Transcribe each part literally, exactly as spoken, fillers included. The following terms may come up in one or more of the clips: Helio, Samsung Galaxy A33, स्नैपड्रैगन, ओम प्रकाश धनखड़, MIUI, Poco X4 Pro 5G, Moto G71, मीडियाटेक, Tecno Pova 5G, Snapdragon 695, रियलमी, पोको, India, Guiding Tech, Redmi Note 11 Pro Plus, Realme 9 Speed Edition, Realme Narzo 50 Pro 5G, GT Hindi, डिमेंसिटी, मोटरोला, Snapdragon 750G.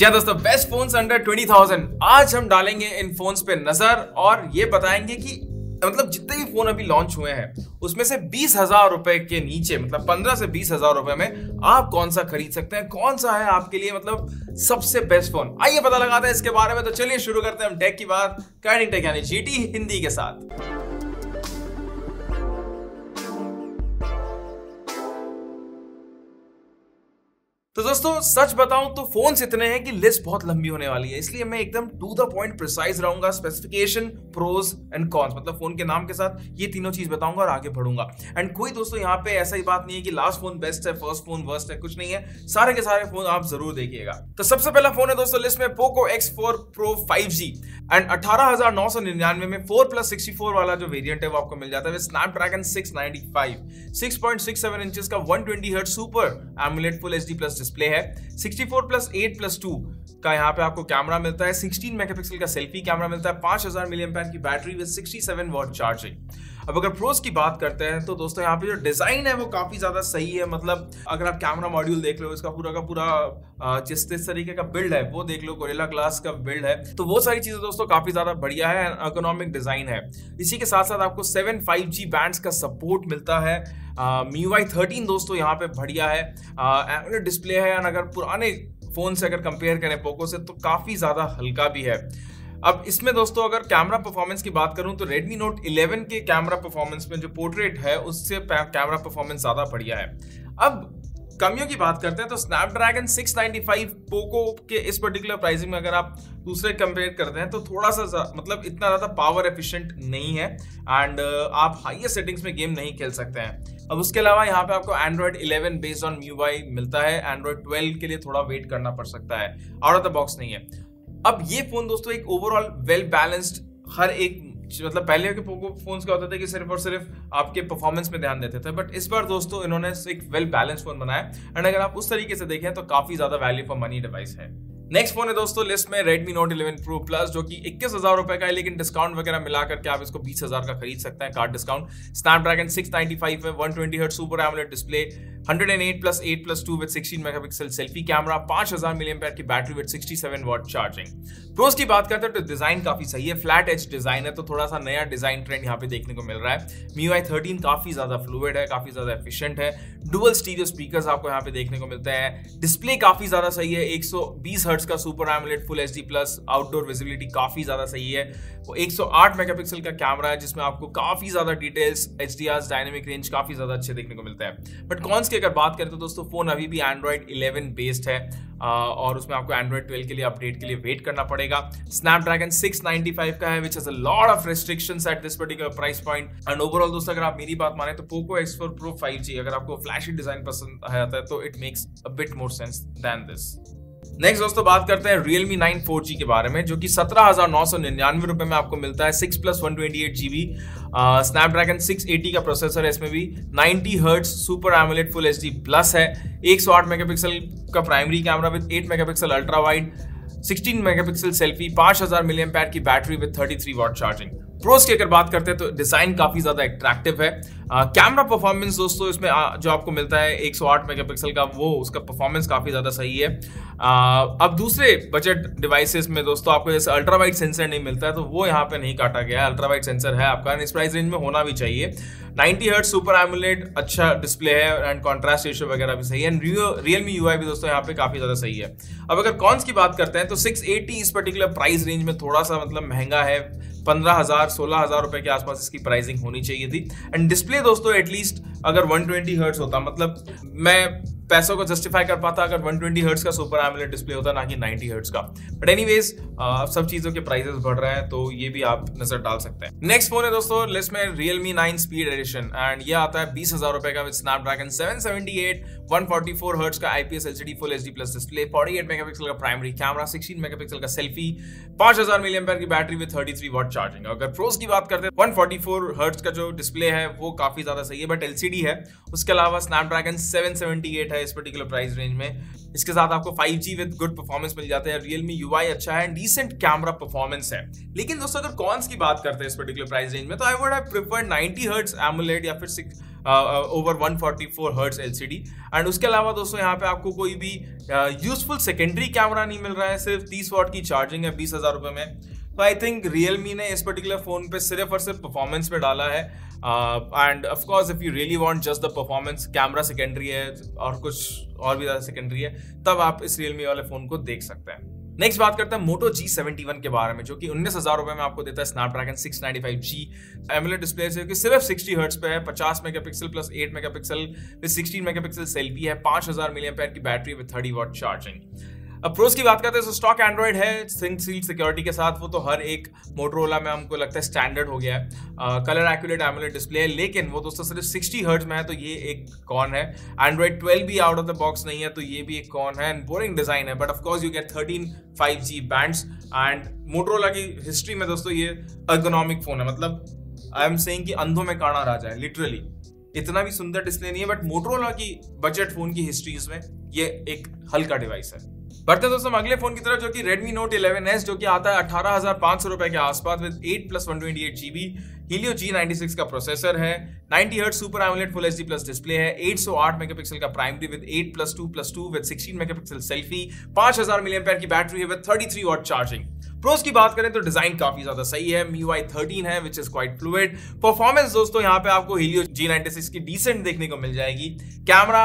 जी दोस्तों, best phones under twenty thousand. आज हम डालेंगे इन फोन्स पे नजर और ये बताएंगे कि मतलब जितने भी फोन अभी लॉन्च हुए हैं उसमें से बीस हजार रुपए के नीचे, मतलब पंद्रह से बीस हजार रुपए में आप कौन सा खरीद सकते हैं, कौन सा है आपके लिए मतलब सबसे बेस्ट फोन। आइए पता लगाते हैं इसके बारे में। तो चलिए शुरू करते हैं हम टेक की बात, काइंडिंग टेक यानी जीटी हिंदी के साथ। तो दोस्तों सच बताऊं तो फोन्स इतने हैं कि लिस्ट बहुत लंबी होने वाली है, इसलिए मैं एकदम टू द पॉइंट प्रिसाइज रहूंगा। स्पेसिफिकेशन, प्रोज एंड कॉन्स, मतलब फोन के नाम के साथ ये तीनों चीज बताऊंगा और आगे बढ़ूंगा। एंड कोई दोस्तों यहाँ पे ऐसा ही बात नहीं है कि लास्ट फोन बेस्ट है, फर्स्ट फोन वर्स्ट है, कुछ नहीं है। सारे के सारे फोन आप जरूर देखिएगा। तो सबसे पहला फोन है दोस्तों लिस्ट में पोको X four pro five G. And अठारह हजार नौ सौ निन्यानवे में फोर प्लस सिक्सटी फोर वाला जो वेरियंट है वो आपको मिल जाता है स्नैपड्रैगन six ninety five. Six point six seven inch का one twenty hertz super AMOLED full HD plus display है। Sixty four plus eight plus two का यहाँ पे आपको कैमरा मिलता है। सिक्सटीन मेगापिक्सल का सेल्फी कैमरा मिलता है। पाँच हज़ार मिली एम्पीयर की battery with sixty seven watt charging. अब अगर प्रोज की बात करते हैं तो दोस्तों यहाँ पे जो डिजाइन है वो काफी ज्यादा सही है। मतलब अगर आप कैमरा मॉड्यूल देख लो, इसका पूरा का पूरा जिस जिस तरीके का बिल्ड है वो देख लो, गोरिल्ला ग्लास का बिल्ड है, तो वो सारी चीजें दोस्तों काफी ज्यादा बढ़िया है। इकोनॉमिक डिजाइन है। इसी के साथ साथ आपको सेवन फाइव जी बैंड्स का सपोर्ट मिलता है। M I U I thirteen दोस्तों यहाँ पे बढ़िया है। एमोलेड डिस्प्ले है। अगर पुराने फोन से अगर कंपेयर करें पोको से तो काफी ज्यादा हल्का भी है। अब इसमें दोस्तों अगर कैमरा परफॉर्मेंस की बात करूं तो Redmi Note इलेवन के कैमरा परफॉर्मेंस में जो पोर्ट्रेट है उससे कैमरा परफॉर्मेंस ज्यादा बढ़िया है। अब कमियों की बात करते हैं तो Snapdragon six ninety five पोको के इस पर्टिकुलर प्राइसिंग में अगर आप दूसरे कंपेयर करते हैं तो थोड़ा सा मतलब इतना ज्यादा पावर एफिशिएंट नहीं है एंड आप हाईएस्ट सेटिंग्स में गेम नहीं खेल सकते हैं। अब उसके अलावा यहाँ पे आपको Android eleven based on M I U I मिलता है। एंड्रॉइड ट्वेल्व के लिए थोड़ा वेट करना पड़ सकता है, आउट ऑफ द बॉक्स नहीं है। अब ये फोन दोस्तों एक ओवरऑल वेल बैलेंस्ड, हर एक मतलब पहले के पोको फोन्स क्या होता था कि सिर्फ और सिर्फ आपके परफॉर्मेंस में ध्यान देते थे, बट इस बार दोस्तों इन्होंने एक वेल बैलेंस्ड फोन बनाया एंड अगर आप उस तरीके से देखें तो काफी ज्यादा वैल्यू फॉर मनी डिवाइस है। नेक्स्ट फोन है दोस्तों लिस्ट में Redmi Note eleven pro plus जो कि इक्कीस हजार रुपए का है, लेकिन डिस्काउंट वगैरह मिला करके आप इसको बीस हजार का खरीद सकते हैं card discount. Snapdragon six ninety five है, one twenty hertz super AMOLED display, hundred and eight plus eight plus two with sixteen megapixel selfie camera, पाँच हज़ार मिली एम्पीयर की battery with sixty seven watt charging. Pros की बात करते हैं तो design काफी सही है, फ्लैट एज डिजाइन है, तो थोड़ा सा नया डिजाइन ट्रेंड यहाँ पे देखने को मिल रहा है। M I U I thirteen काफी ज्यादा फ्लूइड है, काफी ज्यादा एफिशिएंट है। डुअल स्टीरियो स्पीकर्स आपको यहाँ पे देखने को मिलते हैं। डिस्प्ले काफी ज्यादा सही है, एक सौ बीस हर्ट्ज का super AMOLED full HD plus, outdoor visibility काफी ज्यादा सही है। वो एक सौ आठ मेगापिक्सल का कैमरा है जिसमें आपको काफी ज्यादा डिटेल्स, एचडीआर, डायनेमिक रेंज काफी ज्यादा अच्छे देखने को मिलता है। बट कॉन्स की अगर बात करें तो दोस्तों फोन अभी भी एंड्रॉइड इलेवन बेस्ड है और उसमें आपको एंड्रॉइड ट्वेल्व के लिए अपडेट के लिए वेट करना पड़ेगा। स्नैपड्रैगन सिक्स नाइन्टी फाइव का है which has a lot of restrictions at this particular price point. And overall दोस्तों अगर आप मेरी बात माने तो पोको X four pro five G अगर आपको फ्लैशी डिजाइन पसंद आता है तो it makes a bit more sense than this. Next दोस्तों बात करते हैं Realme नाइन फोर जी के बारे में जो कि सत्रह हजार नौ सौ निन्यानवे रुपए में आपको मिलता है। Six plus one twenty eight GB, स्नैपड्रैगन six eighty का प्रोसेसर है, इसमें भी ninety hertz super AMOLED full HD plus है। एक सौ आठ मेगापिक्सल का primary camera with eight megapixel ultra wide, sixteen megapixel selfie, पाँच हज़ार मिली एम्पीयर की battery with thirty three watt charging. Pros की अगर बात करते हैं तो डिजाइन काफी ज्यादा अट्रैक्टिव है। कैमरा uh, परफॉर्मेंस दोस्तों इसमें आ, जो आपको मिलता है एक सौ आठ मेगापिक्सल का, वो उसका परफॉर्मेंस काफी ज्यादा सही है। uh, अब दूसरे बजट डिवाइसेस में दोस्तों आपको जैसे अल्ट्रा वाइड सेंसर नहीं मिलता है तो वो यहाँ पे नहीं काटा गया है। अल्ट्रा वाइड सेंसर है आपका, इस प्राइस रेंज में होना भी चाहिए। नाइन्टी हर्ट्ज सुपर एमुलेट अच्छा डिस्प्ले है एंड कॉन्ट्रास्ट रेशियो वगैरह भी सही है। Realme U I भी दोस्तों यहाँ पे काफी ज्यादा सही है। अब अगर कॉन्स की बात करते हैं तो सिक्स एटी इस पर्टिकुलर प्राइस रेंज में थोड़ा सा मतलब महंगा है, पंद्रह हजार सोलह हजार रुपए के आसपास इसकी प्राइसिंग होनी चाहिए थी। एंड डिस्प्ले दोस्तों एटलीस्ट अगर वन ट्वेंटी हर्ट्ज होता, मतलब मैं पैसों को जस्टिफाई कर पाता अगर वन ट्वेंटी हर्ट्ज का सुपर एमुलेट डिस्प्ले होता, ना कि नाइन्टी हर्ट्ज का। बट एनीवेज सब चीजों के प्राइसेस बढ़ रहे हैं तो ये भी आप नजर डाल सकते हैं। नेक्स्ट फोन है दोस्तों लिस्ट में Realme nine speed edition and ये आता है बीस हजार रुपए का with स्नैपड्रैगन seven seventy eight, one forty four hertz का IPS LCD full HD plus display, forty eight megapixel का प्राइमरी कैमरा, सिक्सटीन मेगापिक्सल का सेल्फी, पाँच हज़ार मिली एम्पीयर की battery with thirty three watt charging. अगर pros की बात करते हैं वन फोर्टी फोर हर्ट्ज का जो डिस्प्ले है वो काफी ज्यादा सही है बट एलसीडी है। उसके अलावा स्नैपड्रैगन सेवन सेवेंटी एट इस पर्टिकुलर प्राइस रेंज में। इसके साथ आपको five G with good performance मिल जाता है। Realme U I अच्छा है, डिसेंट कैमरा परफॉर्मेंस है। लेकिन दोस्तों अगर कॉन्स की बात करते हैं इस पर्टिकुलर प्राइस रेंज में तो I would have preferred ninety hertz AMOLED या फिर over one forty four hertz LCD. And उसके अलावा दोस्तों यहाँ पे आपको कोई भी यूजफुल सेकेंडरी कैमरा नहीं मिल रहा है, सिर्फ तीस वॉट की चार्जिंग है बीस हज़ार रुपये में। तो आई थिंक रियलमी ने इस पर्टिकुलर फ़ोन पे सिर्फ और सिर्फ परफॉर्मेंस पे डाला है। And of course if you really want just the performance, camera secondary है और कुछ और भी ज़्यादा सेकेंडरी है, तब आप इस रियलमी वाले फ़ोन को देख सकते हैं। नेक्स्ट बात करते हैं मोटो जी सेवेंटी वन के बारे में, जो कि उन्नीस हज़ार रुपये में आपको देता है स्नैपड्रैगन six nine five G. AMOLED display से सिर्फ सिक्सटी हर्ट्स पे है, पचास मेगापिक्सल प्लस एट मेगापिक्सल फिर सिक्सटीन मेगापिक्सल सेल्फी है, पाँच हज़ार मिलियन एम्पीयर की battery with thirty watt charging. अब प्रोस की बात करते हैं तो स्टॉक एंड्रॉइड है सिंक सील सिक्योरिटी के साथ, वो तो हर एक मोटरोला में हमको लगता है स्टैंडर्ड हो गया है। कलर एक्यूरेट एमोलेड डिस्प्ले है, लेकिन वो दोस्तों सिर्फ सिक्सटी हर्ट्ज में है, तो ये एक कॉन है। एंड्रॉइड ट्वेल्व भी आउट ऑफ द बॉक्स नहीं है, तो ये भी एक कॉन है। एंड बोरिंग डिजाइन है, but of course you get thirteen five G bands. And मोटरोला की हिस्ट्री में दोस्तों ये इकोनॉमिक फोन है, मतलब आई एम सेइंग कि अंधों में काना राजा है लिटरली, इतना भी सुंदर डिस्प्ले नहीं है, बट मोटरोला की बजट फोन की हिस्ट्रीज में ये एक हल्का डिवाइस है। बढ़ते हैं दोस्तों अगले फोन की तरफ, जो कि Redmi Note इलेवन एस, जो कि आता है अठारह हजार पांच सौ रुपए के आसपास with eight plus one twenty eight GB Helio G ninety six का प्रोसेसर है, ninety hertz super AMOLED full HD plus display है, एट हंड्रेड एट मेगापिक्सल का primary with eight plus two plus two with sixteen megapixel selfie, पांच हजार million ampere की battery है with thirty three watt charging. Pros की बात करें तो डिजाइन काफी ज्यादा सही है, M I U I thirteen है which is quite fluid. Performance दोस्तों यहाँ पे आपको Helio जी नाइंटी सिक्स की डिसेंट देखने को मिल जाएगी। कैमरा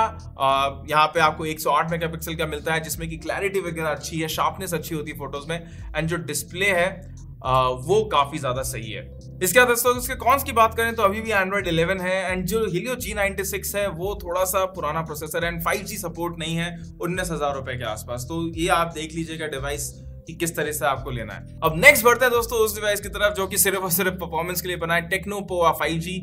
यहाँ पे आपको वन हंड्रेड एट मेगापिक्सल का मिलता है, जिसमें की क्लैरिटी वगैरह अच्छी है, शार्पनेस अच्छी होती है फोटोज में। एंड जो डिस्प्ले है आ, वो काफी ज्यादा सही है। इसके बाद दोस्तों इसके कॉन्स की बात करें तो अभी भी एंड्रॉइड इलेवन है, एंड जो Helio जी नाइंटी सिक्स है वो थोड़ा सा पुराना प्रोसेसर है, एंड फाइव जी सपोर्ट नहीं है उन्नीस हजार रुपए के आसपास। तो ये आप देख लीजिएगा डिवाइस कि किस तरह से आपको लेना है। अब नेक्स्ट बढ़ते हैं दोस्तों उस डिवाइस की तरफ जो कि सिर्फ और सिर्फ परफॉर्मेंस के लिए बना है। Tecno Pova five G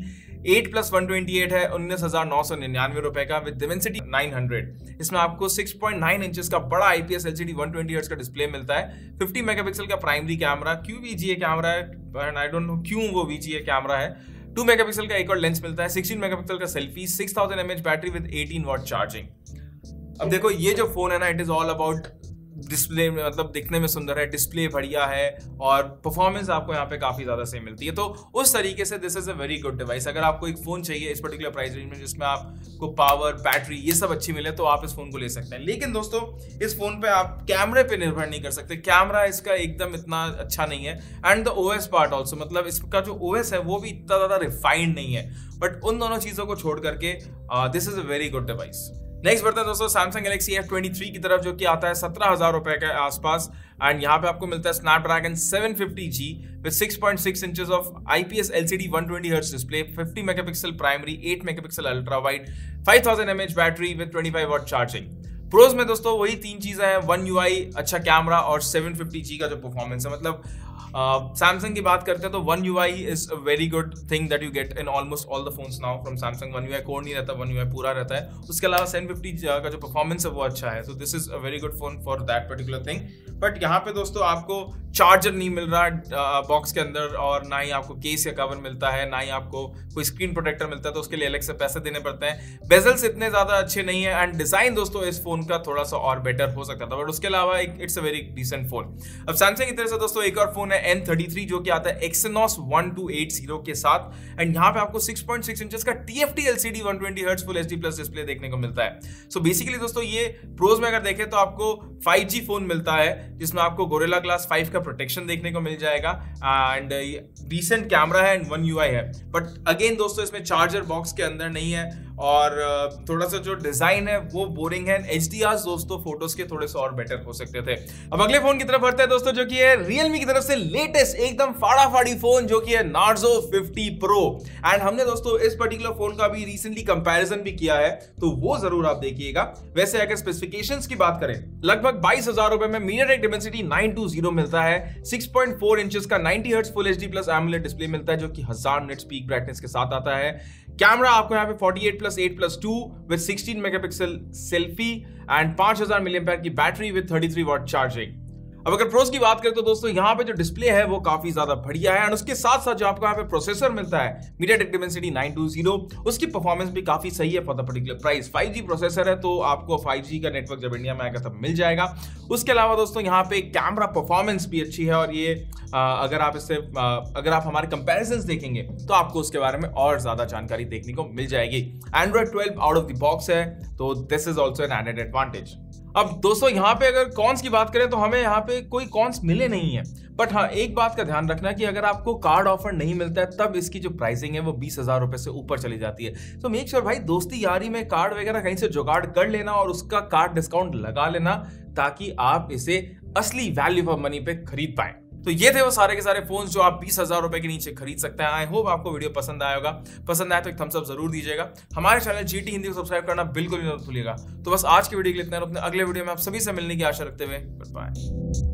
eight plus one twenty eight है उन्नीस हजार नौ सौ निन्यानवे रुपए का विद डिमेंसिटी नाइन हंड्रेड। इसमें आपको सिक्स पॉइंट नाइन इंच का बड़ा IPS LCD one twenty hertz का डिस्प्ले मिलता है, फिफ्टी मेगापिक्सल का primary camera Q VGA camera है, एंड आई डोंट नो क्यों वो वीजीए कैमरा है। टू मेगापिक्सल का एक और लेंस मिलता है, सिक्सटीन मेगापिक्सल का selfie, six thousand M H battery with eighteen watt charging. अब देखो ये जो फोन है ना, it is all about display में, मतलब दिखने में सुंदर है, डिस्प्ले बढ़िया है और परफॉर्मेंस आपको यहाँ पे काफ़ी ज़्यादा सही मिलती है। तो उस तरीके से this is a very good device. अगर आपको एक फ़ोन चाहिए इस पर्टिकुलर प्राइस रेंज में जिसमें आपको पावर बैटरी ये सब अच्छी मिले तो आप इस फ़ोन को ले सकते हैं। लेकिन दोस्तों इस फ़ोन पे आप कैमरे पे निर्भर नहीं कर सकते, कैमरा इसका एकदम इतना अच्छा नहीं है। And the O S part also, मतलब इसका जो ओ एस है वो भी इतना ज़्यादा रिफाइंड नहीं है। बट उन दोनों चीज़ों को छोड़ करके this is a very good device. Next बढ़ते हैं दोस्तों Samsung Galaxy A twenty three की तरफ, जो कि आता है सत्रह हजार रुपए के आसपास। एंड यहाँ पे आपको मिलता है स्नैपड्रैगन seven fifty G with six point six inches of IPS LCD one twenty hertz display, fifty megapixel primary, eight megapixel ultra wide, five thousand mAh battery with twenty five watt charging. Pros में दोस्तों वही तीन चीजें हैं, one UI, अच्छा camera और seven fifty G का जो परफॉर्मेंस है। मतलब सैमसंग uh, की बात करते हैं तो one U I is a very good thing that you get in almost all the phones now from Samsung. One U I code नहीं रहता, वन यू आई पूरा रहता है। उसके अलावा सेवन फिफ्टी का जो परफॉर्मेंस है वो अच्छा है, तो this is a very good phone for that particular thing. But यहाँ पे दोस्तों आपको चार्जर नहीं मिल रहा बॉक्स के अंदर, और ना ही आपको केस या कवर मिलता है, ना ही आपको कोई स्क्रीन प्रोटेक्टर मिलता है, तो उसके लिए अलग से पैसे देने पड़ते हैं। बेजल्स इतने ज़्यादा अच्छे नहीं है, एंड डिज़ाइन दोस्तों इस फोन का थोड़ा सा और बेटर हो सकता था, बट उसके अलावा एक it's a very decent phone. अब सैमसंग की तरफ से दोस्तों एक और फोन है एन थर्टी थ्री, जो कि आता है एक्सिनोस ट्वेल्व एटी के साथ। एंड यहाँ पे आपको सिक्स पॉइंट सिक्स इंचेस का TFT LCD one twenty hertz full HD plus display देखने को मिलता है। सो so बेसिकली दोस्तों ये प्रोज में अगर देखें तो आपको फाइव जी फोन मिलता है, जिसमें आपको गोरिल्ला ग्लास फाइव का प्रोटेक्शन देखने को मिल जाएगा, एंड डिसेंट कैमरा है, एंड वन यूआई है। बट अगेन दोस्तों इसमें चार्जर बॉक्स के अंदर नहीं है, और थोड़ा सा जो डिजाइन है वो बोरिंग है। एचडीआर दोस्तों फोटोज के थोड़े से और बेटर हो सकते थे। अब अगले फोन की तरफ बढ़ते हैं दोस्तों, जो कि है रियलमी की तरफ से लेटेस्ट एकदम फाड़ा फाड़ी फोन, जो कि है नार्जो फिफ्टी प्रो। एंड हमने दोस्तों इस पर्टिकुलर फोन का भी रिसेंटली कंपैरिजन भी किया है, तो वो जरूर आप देखिएगा। वैसे अगर स्पेसिफिकेशंस की बात करें, लगभग बाईस हजार रुपए में मीडियाटेक डिमेंसिटी नाइन ट्वेंटी मिलता है, सिक्स पॉइंट फोर इंचेस का ninety hertz full HD plus AMOLED display मिलता है, जो कि हजार निट्स पीक ब्राइटनेस के साथ आता है। कैमरा आपको यहाँ पे forty eight plus eight plus two with sixteen megapixel selfie and five thousand milli ampere की battery with thirty three watt charging. अब अगर प्रोस की बात करें तो दोस्तों यहाँ पे जो डिस्प्ले है वो काफी ज्यादा बढ़िया है, एंड उसके साथ साथ जो आपको यहाँ पे प्रोसेसर मिलता है मीडियाटेक डिमेंसिटी नाइन ट्वेंटी, उसकी परफॉर्मेंस भी काफी सही है for the particular price. Five G processor है, तो आपको फाइव जी का नेटवर्क जब इंडिया में आएगा तब मिल जाएगा। उसके अलावा दोस्तों यहाँ पे कैमरा परफॉर्मेंस भी अच्छी है, और ये अगर आप इससे अगर आप हमारे कंपेरिजन देखेंगे तो आपको उसके बारे में और ज़्यादा जानकारी देखने को मिल जाएगी। Android twelve out of the box है, तो this is also an added advantage. अब दोस्तों यहाँ पे अगर कॉन्स की बात करें तो हमें यहाँ पे कोई कॉन्स मिले नहीं है, बट हाँ एक बात का ध्यान रखना कि अगर आपको कार्ड ऑफर नहीं मिलता है तब इसकी जो प्राइसिंग है वो बीस हजार रुपए से ऊपर चली जाती है। तो मेक श्योर भाई दोस्ती यारी में कार्ड वगैरह कहीं से जुगाड़ कर लेना और उसका कार्ड डिस्काउंट लगा लेना ताकि आप इसे असली वैल्यू फॉर मनी पे खरीद पाए। तो ये थे वो सारे के सारे फोन जो आप बीस हजार रुपए के नीचे खरीद सकते हैं। आई होप आपको वीडियो पसंद आया होगा, पसंद आया तो एक थम्स अप जरूर दीजिएगा। हमारे चैनल जीटी हिंदी को सब्सक्राइब करना बिल्कुल भी मत भूलिएगा। तो बस आज की वीडियो के लिए इतना, अपने अगले वीडियो में आप सभी से मिलने की आशा रखते हुए बाय।